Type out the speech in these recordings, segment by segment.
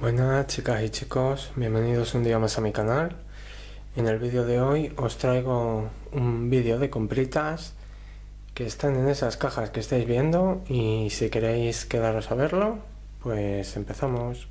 Buenas chicas y chicos, bienvenidos un día más a mi canal. En el vídeo de hoy os traigo un vídeo de compritas que están en esas cajas que estáis viendo, y si queréis quedaros a verlo, pues empezamos.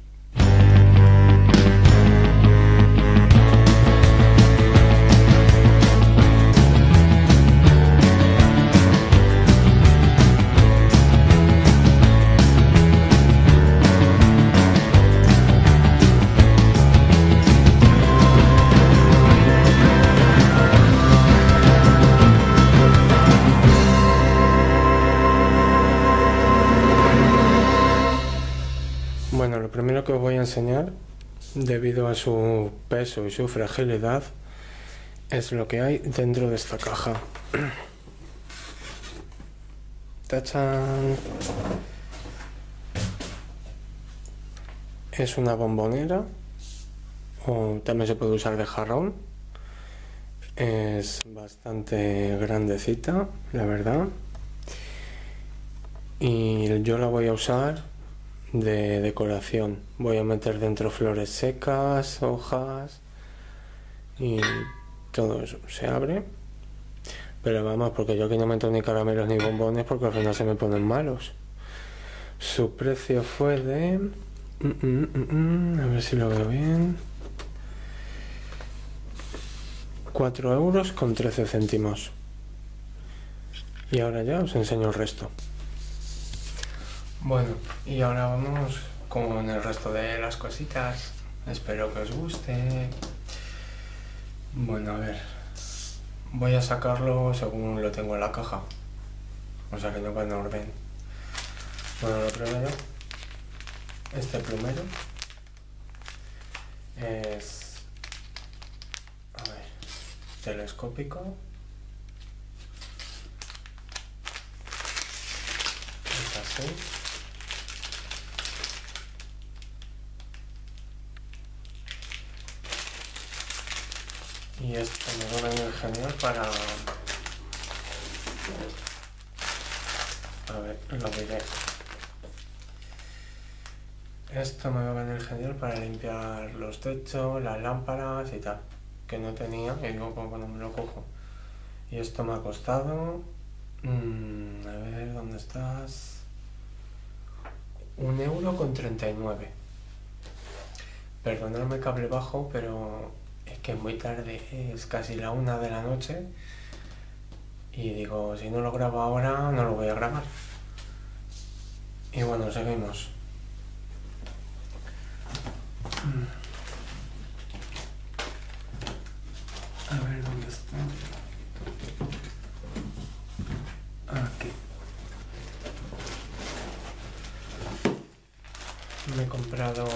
Bueno, lo primero que os voy a enseñar, debido a su peso y su fragilidad, es lo que hay dentro de esta caja. ¡Tachán! Es una bombonera, o también se puede usar de jarrón. Es bastante grandecita, la verdad, y yo la voy a usar de decoración. Voy a meter dentro flores secas, hojas y todo eso. Se abre, pero vamos, porque yo aquí no meto ni caramelos ni bombones, porque al final se me ponen malos. Su precio fue de a ver si lo veo bien, 4 euros con 13 céntimos. Y ahora ya os enseño el resto. Bueno, y ahora vamos con el resto de las cositas. Espero que os guste. Bueno, a ver, voy a sacarlo según lo tengo en la caja, o sea que no va en orden. Bueno, lo primero, este plumero es, a ver, telescópico. Es así. Y esto me va a venir genial para... A ver, lo diré. Esto me va a venir genial para limpiar los techos, las lámparas y tal. Que no tenía, y digo, como no me lo cojo. Y esto me ha costado... a ver, ¿dónde estás? 1 euro con 39. Perdonadme cable bajo, pero... es que es muy tarde, es casi la 1 de la noche, y digo, si no lo grabo ahora, no lo voy a grabar. Y bueno, seguimos. A ver, ¿dónde está? Aquí. Me he comprado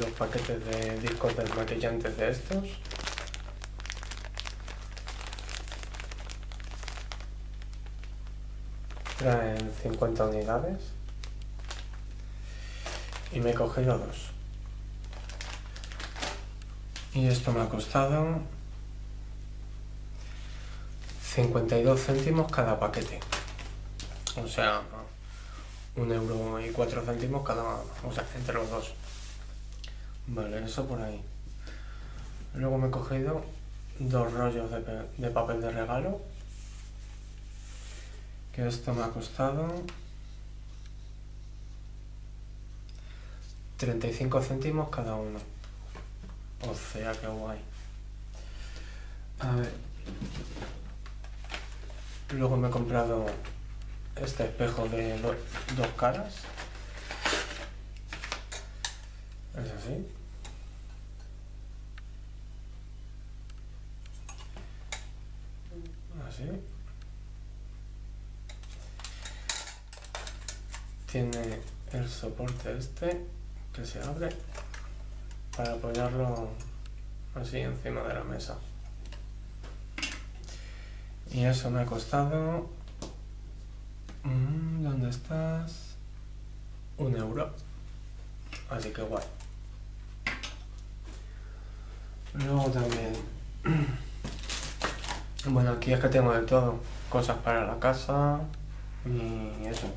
2 paquetes de discos desmaquillantes de estos. Traen 50 unidades. Y me he cogido 2. Y esto me ha costado 52 céntimos cada paquete. O sea, 1 euro y 4 céntimos cada, o sea, entre los dos. Vale, eso por ahí. Luego me he cogido 2 rollos de papel de regalo, que esto me ha costado 35 céntimos cada uno. O sea, que guay. A ver. Luego me he comprado este espejo de 2 caras. Es así. Así. Tiene el soporte este que se abre para apoyarlo así encima de la mesa. Y eso me ha costado... ¿dónde estás? 1 euro. Así que guay. Luego también... bueno, aquí es que tengo de todo. Cosas para la casa y eso.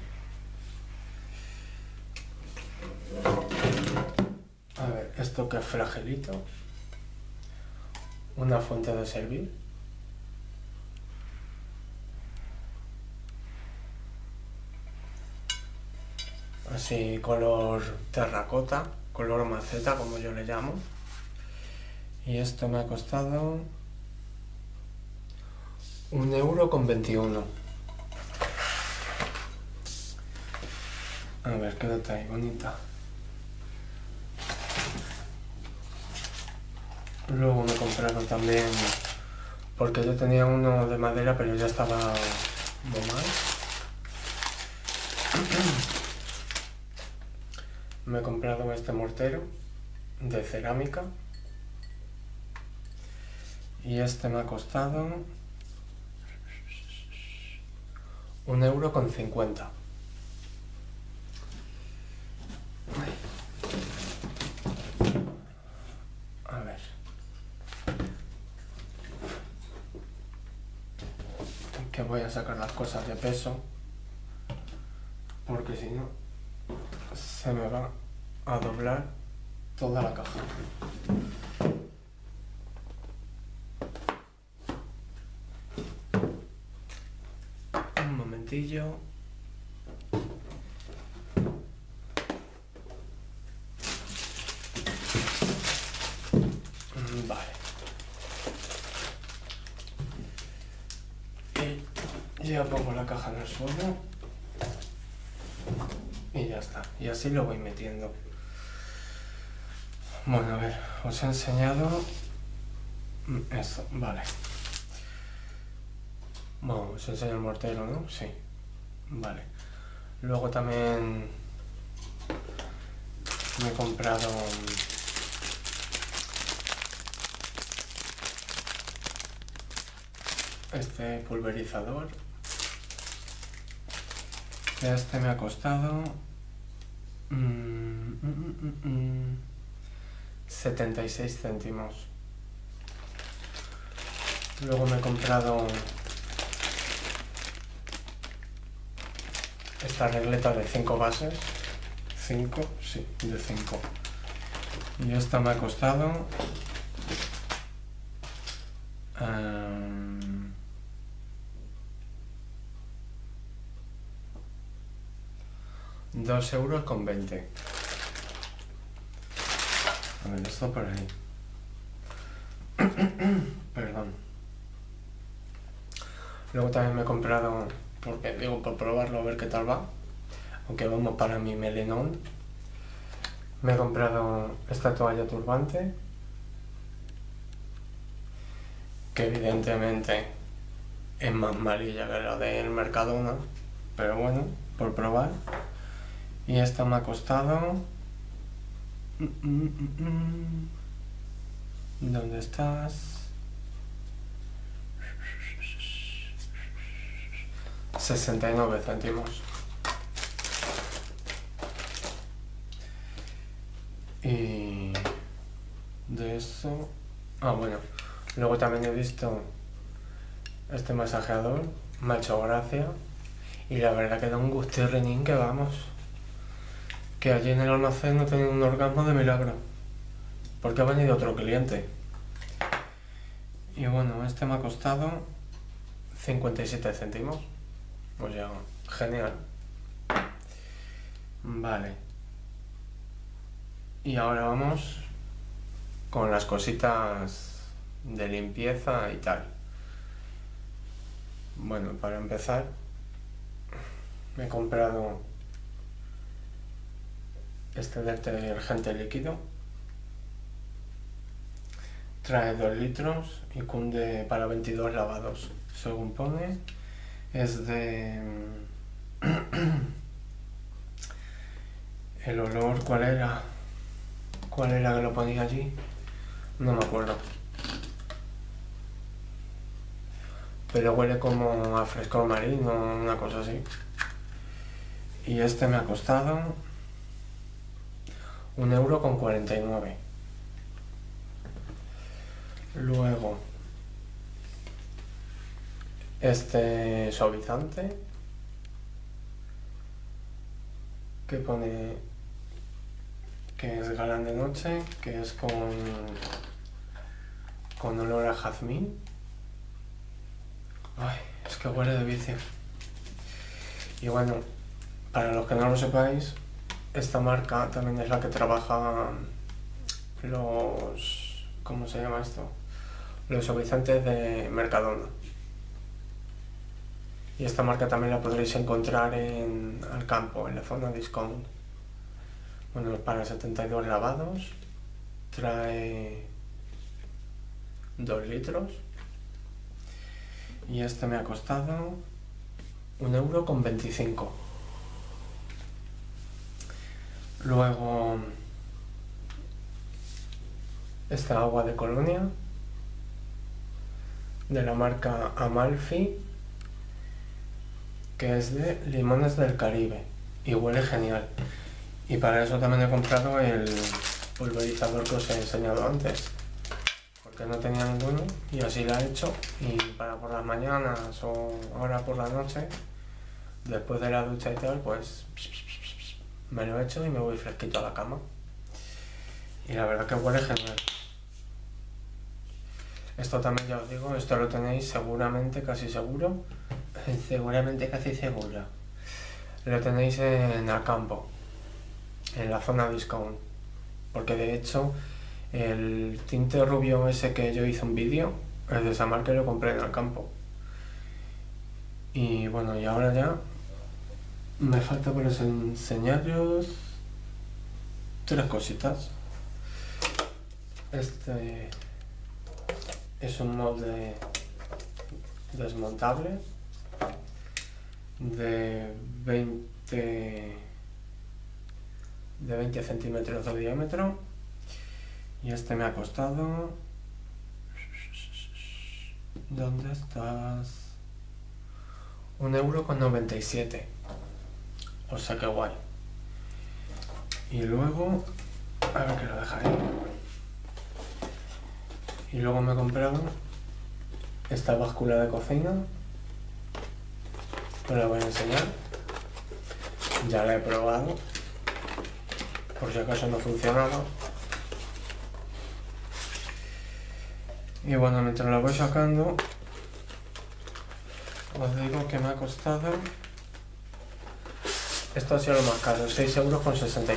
esto que es flagelito, una fuente de servir, así color terracota, color maceta como yo le llamo, y esto me ha costado 1,21 €. A ver, quédate ahí, bonita. Luego me compraron también, porque yo tenía uno de madera pero ya estaba mal. Me he comprado este mortero de cerámica y este me ha costado 1,50 €. A ver, que voy a sacar las cosas de peso porque si no se me va a doblar toda la caja. Un momentillo. Vale. Y ya pongo la caja en el suelo. Y ya está. Y así lo voy metiendo. Bueno, a ver, os he enseñado esto, vale. Bueno, os enseño el mortero, ¿no? Sí. Vale. Luego también me he comprado este pulverizador. Este me ha costado 76 céntimos. Luego me he comprado esta regleta de 5 bases. 5, sí, de 5. Y esta me ha costado 2,20 €. A ver, esto por ahí. Perdón. Luego también me he comprado, porque digo, por probarlo a ver qué tal va, aunque vamos para mi melenón, me he comprado esta toalla turbante, que evidentemente es más amarilla que la del Mercadona, pero bueno, por probar. Y esta me ha costado... ¿Dónde estás? 69 céntimos. Y... de eso... Ah, bueno. Luego también he visto este masajeador. Me ha hecho gracia. Y la verdad que da un gustirrinín que vamos. Que allí en el almacén no tenía un orgasmo de milagro, porque ha venido otro cliente. Y bueno, este me ha costado 57 céntimos, o sea, genial. Vale. Y ahora vamos con las cositas de limpieza y tal. Bueno, para empezar, me he comprado este detergente líquido, trae 2 litros y cunde para 22 lavados, según pone. Es de... el olor, ¿cuál era? ¿Cuál era que lo ponía allí? No me acuerdo. Pero huele como a fresco marino, una cosa así. Y este me ha costado 1,49 €. Luego este suavizante que pone que es Galán de Noche, que es con olor a jazmín. Ay, es que huele de vicio. Y bueno, para los que no lo sepáis, esta marca también es la que trabaja los... ¿cómo se llama esto? Los suavizantes de Mercadona. Y esta marca también la podréis encontrar en Alcampo, en la zona discount. Bueno, para 72 lavados, trae 2 litros. Y este me ha costado 1,25 €. Luego, esta agua de Colonia, de la marca Amalfi, que es de limones del Caribe y huele genial. Y para eso también he comprado el pulverizador que os he enseñado antes, porque no tenía ninguno y así la he hecho. Y para por las mañanas o ahora por la noche, después de la ducha y tal, pues me lo he hecho y me voy fresquito a la cama. Y la verdad que huele genial. Esto también, ya os digo, esto lo tenéis seguramente, casi seguro. Seguramente, casi seguro. Lo tenéis en Alcampo, en la zona discount. Porque de hecho, el tinte rubio ese que yo hice un vídeo, es de esa marca y lo compré en Alcampo. Y bueno, y ahora ya me falta por enseñaros tres cositas. Este es un molde desmontable de 20 centímetros de diámetro, y este me ha costado... ¿dónde estás? 1,97 €. O sea que guay. Y luego, a ver que lo deja ahí. Y luego me he comprado esta báscula de cocina. Os la voy a enseñar. Ya la he probado, por si acaso no funcionaba. Y bueno, mientras la voy sacando, os digo que me ha costado... esto ha sido lo más caro, 6,64 €.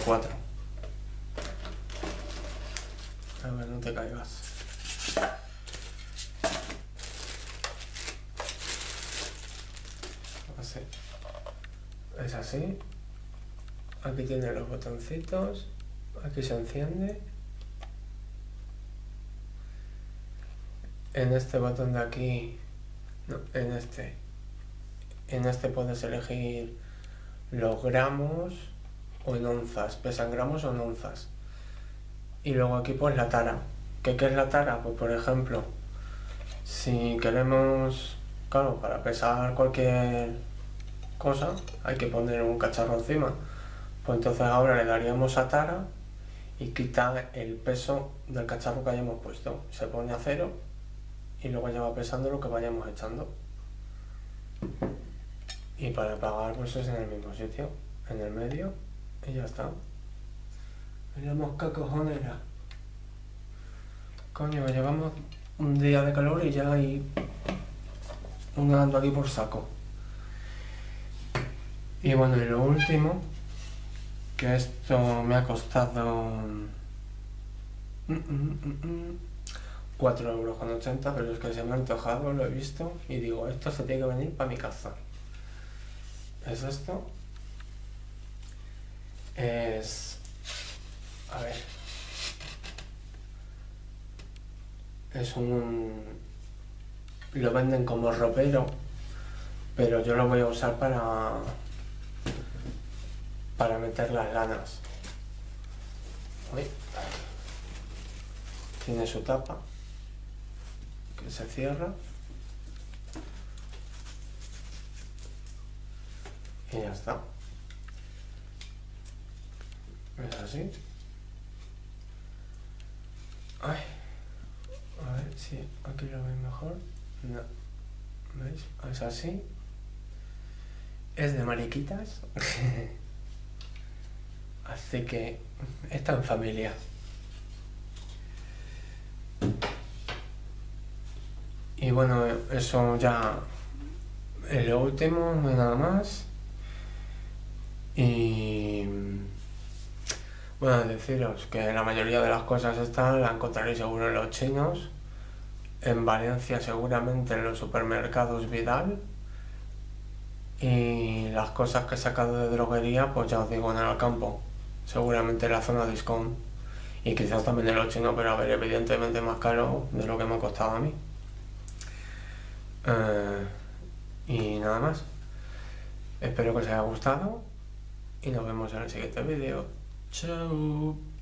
A ver, no te caigas. Así. Es así. Aquí tiene los botoncitos. Aquí se enciende. En este botón de aquí... no, en este. En este puedes elegir los gramos o en onzas, pesan gramos o en onzas. Y luego aquí pues la tara. ¿Qué es la tara? Pues por ejemplo, si queremos, claro, para pesar cualquier cosa hay que poner un cacharro encima, pues entonces ahora le daríamos a tara y quita el peso del cacharro que hayamos puesto, se pone a cero y luego ya va pesando lo que vayamos echando. Y para pagar pues es en el mismo sitio, en el medio, y ya está. Mira mosca cojonera. Coño, llevamos un día de calor y ya hay un ando aquí por saco. Y bueno, y lo último, que esto me ha costado 4,80 €, pero es que se me ha antojado, lo he visto y digo, esto se tiene que venir para mi casa. Es esto, es, a ver, es un, lo venden como ropero, pero yo lo voy a usar para meter las lanas. Uy. Tiene su tapa, que se cierra. Y ya está. Es así. Ay. A ver si aquí lo veis mejor. No. ¿Veis? Es así. Es de mariquitas. Así que está en familia. Y bueno, eso ya es lo último, no hay nada más. Y bueno, deciros que la mayoría de las cosas estas las encontraréis seguro en los chinos, en Valencia seguramente en los supermercados Vidal, y las cosas que he sacado de droguería, pues ya os digo, en el campo, seguramente en la zona discount, y quizás también en los chinos, pero a ver, evidentemente más caro de lo que me ha costado a mí. Y nada más, espero que os haya gustado y nos vemos en el siguiente vídeo. Chao.